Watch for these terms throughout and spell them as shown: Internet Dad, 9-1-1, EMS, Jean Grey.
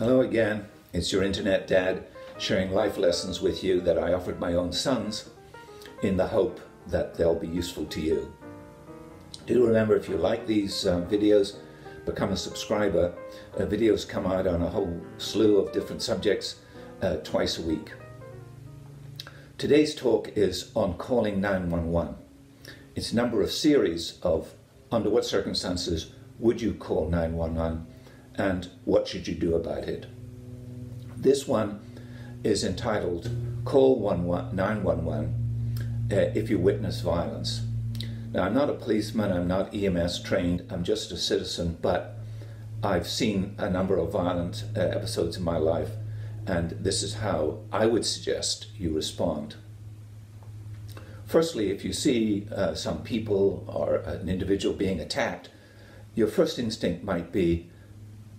Hello again, it's your Internet Dad sharing life lessons with you that I offered my own sons in the hope that they'll be useful to you. Do remember, if you like these videos, become a subscriber. Videos come out on a whole slew of different subjects twice a week. Today's talk is on calling 911. It's a number of series of under what circumstances would you call 911 and what should you do about it. This one is entitled Call 911 if you witness violence. Now, I'm not a policeman, I'm not EMS trained, I'm just a citizen, but I've seen a number of violent episodes in my life, and this is how I would suggest you respond. Firstly, if you see some people or an individual being attacked, your first instinct might be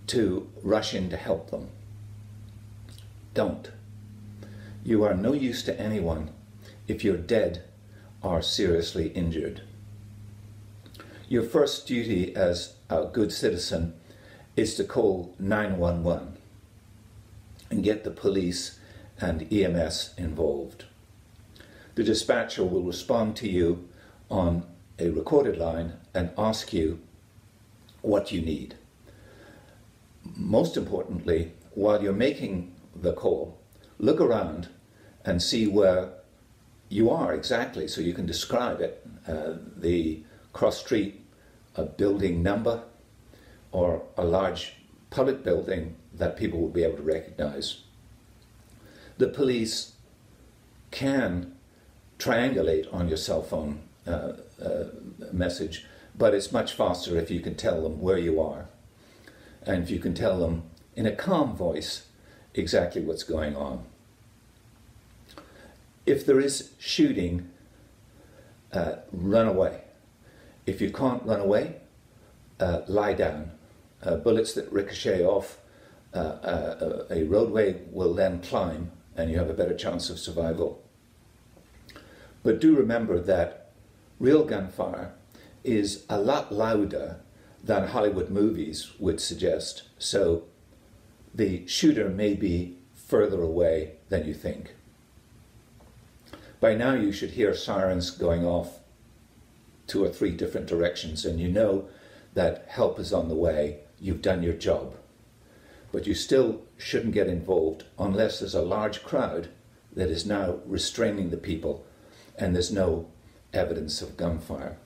to rush in to help them. Don't. You are no use to anyone if you're dead or seriously injured. Your first duty as a good citizen is to call 911 and get the police and EMS involved. The dispatcher will respond to you on a recorded line and ask you what you need. Most importantly, while you're making the call, look around and see where you are exactly so you can describe it. The cross street, a building number, or a large public building that people will be able to recognize. The police can triangulate on your cell phone message, but it's much faster if you can tell them where you are, and if you can tell them in a calm voice exactly what's going on. If there is shooting, run away. If you can't run away, lie down. Bullets that ricochet off a roadway will then climb, and you have a better chance of survival. But do remember that real gunfire is a lot louder than Hollywood movies would suggest, so the shooter may be further away than you think. By now you should hear sirens going off 2 or 3 different directions, and you know that help is on the way. You've done your job. But you still shouldn't get involved unless there's a large crowd that is now restraining the people and there's no evidence of gunfire.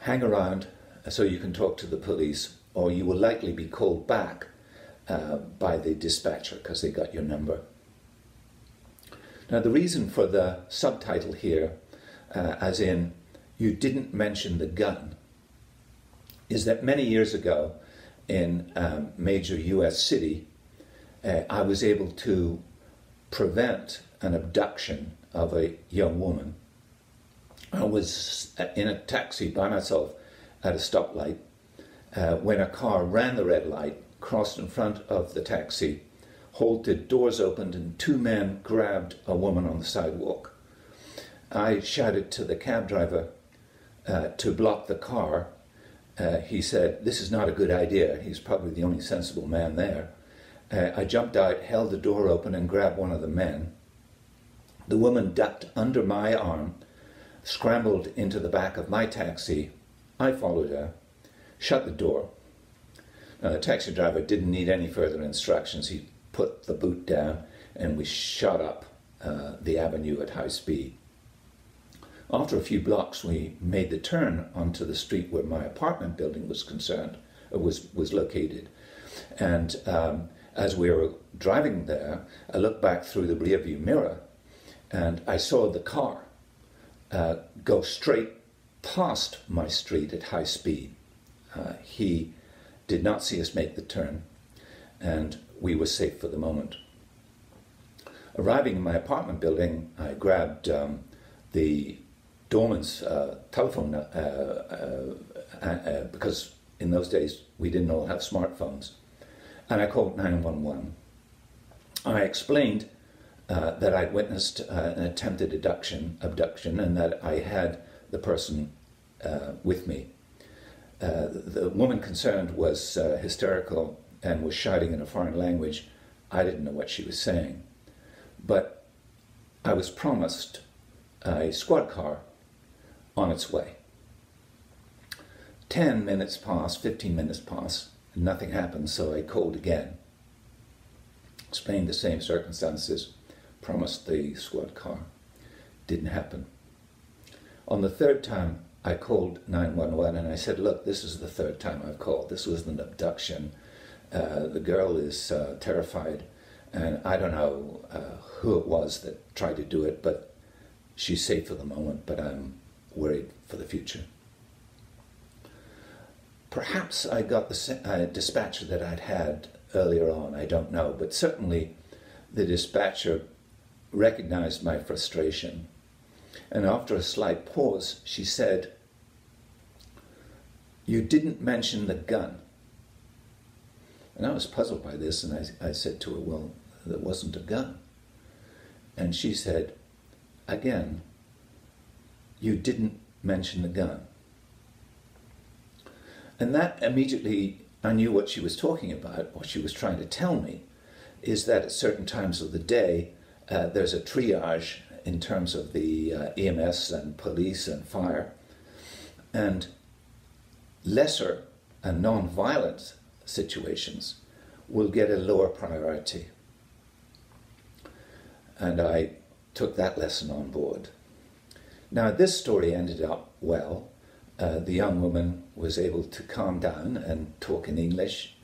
Hang around so you can talk to the police, or you will likely be called back by the dispatcher because they got your number. Now, the reason for the subtitle here, as in you didn't mention the gun, is that many years ago in a major US city, I was able to prevent an abduction of a young woman. I was in a taxi by myself at a stoplight when a car ran the red light, crossed in front of the taxi, halted, doors opened, and 2 men grabbed a woman on the sidewalk. I shouted to the cab driver to block the car. He said, "This is not a good idea." He's probably the only sensible man there. I jumped out, held the door open, and grabbed one of the men. The woman ducked under my arm, scrambled into the back of my taxi. I followed her, shut the door. Now, the taxi driver didn't need any further instructions. He put the boot down, and we shot up the avenue at high speed. After a few blocks, we made the turn onto the street where my apartment building was concerned, was located. And as we were driving there, I looked back through the rearview mirror, and I saw the car go straight past my street at high speed. He did not see us make the turn, and we were safe for the moment. Arriving in my apartment building, I grabbed the doorman's telephone, because in those days we didn't all have smartphones, and I called 911. I explained that I'd witnessed an attempted abduction, and that I had the person with me. The woman concerned was hysterical and was shouting in a foreign language. I didn't know what she was saying. But I was promised a squad car on its way. 10 minutes pass, 15 minutes pass, and nothing happens, so I called again. Explained the same circumstances, promised the squad car. Didn't happen. On the third time, I called 911 and I said, look, this is the third time I've called. This was an abduction. The girl is terrified, and I don't know who it was that tried to do it, but she's safe for the moment, but I'm worried for the future. Perhaps I got the dispatcher that I'd had earlier on, I don't know, but certainly the dispatcher recognized my frustration. And after a slight pause, she said, you didn't mention the gun. And I was puzzled by this, and I said to her, well, there wasn't a gun. And she said, again, you didn't mention the gun. And that immediately, I knew what she was talking about. What she was trying to tell me is that at certain times of the day, there's a triage in terms of the EMS and police and fire, and lesser and non-violent situations will get a lower priority. And I took that lesson on board. Now, this story ended up well. The young woman was able to calm down and talk in English,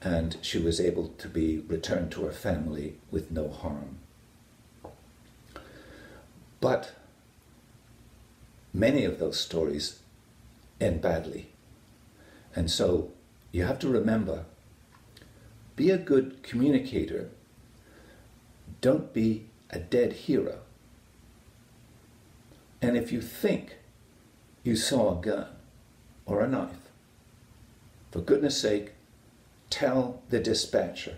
and she was able to be returned to her family with no harm. But many of those stories end badly. And so you have to remember, be a good communicator. Don't be a dead hero. And if you think you saw a gun or a knife, for goodness sake, tell the dispatcher.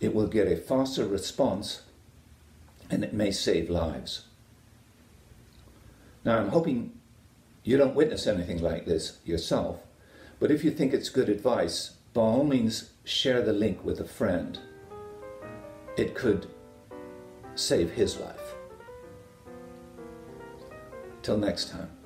It will get a faster response, and it may save lives. Now, I'm hoping you don't witness anything like this yourself, but if you think it's good advice, by all means, share the link with a friend. It could save his life. Till next time.